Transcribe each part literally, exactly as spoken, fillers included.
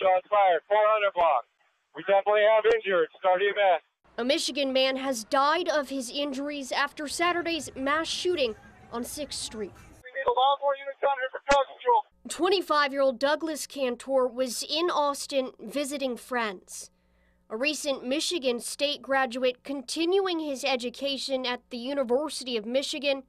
Shots fired, four hundred block. We definitely have injured. Start E M S. A Michigan man has died of his injuries after Saturday's mass shooting on sixth street. We need a law enforcement unit down here for gun control. twenty-five-year-old Douglas Kantor was in Austin visiting friends. A recent Michigan State graduate continuing his education at the University of Michigan.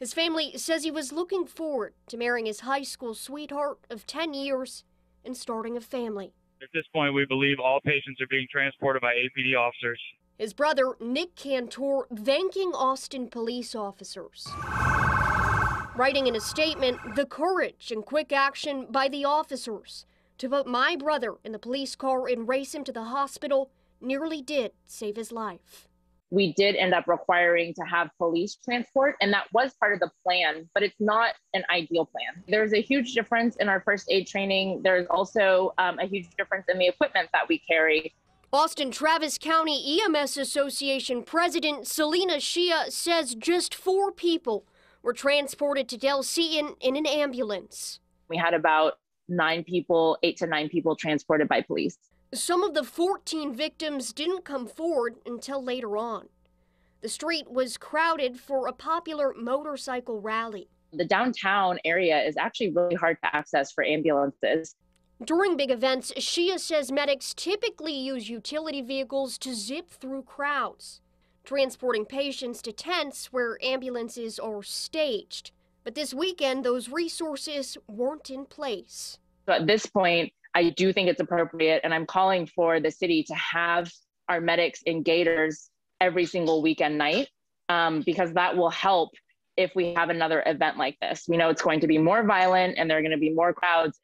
His family says he was looking forward to marrying his high school sweetheart of ten years and starting a family. At this point, we believe all patients are being transported by A P D officers. His brother, Nick Kantor, thanking Austin police officers. Writing in a statement, the courage and quick action by the officers to put my brother in the police car and race him to the hospital nearly did save his life. We did end up requiring to have police transport, and that was part of the plan, but it's not an ideal plan. There's a huge difference in our first aid training. There's also um, a huge difference in the equipment that we carry. Austin Travis County E M S Association President Selena Shia says just four people were transported to Del C in, in an ambulance. We had about nine people, eight to nine people transported by police. Some of the fourteen victims didn't come forward until later on. The street was crowded for a popular motorcycle rally. The downtown area is actually really hard to access for ambulances. During big events, Shia says medics typically use utility vehicles to zip through crowds, transporting patients to tents where ambulances are staged. But this weekend, those resources weren't in place. So at this point, I do think it's appropriate, and I'm calling for the city to have our medics in gaiters every single weekend night, um, because that will help if we have another event like this. We know it's going to be more violent and there are going to be more crowds.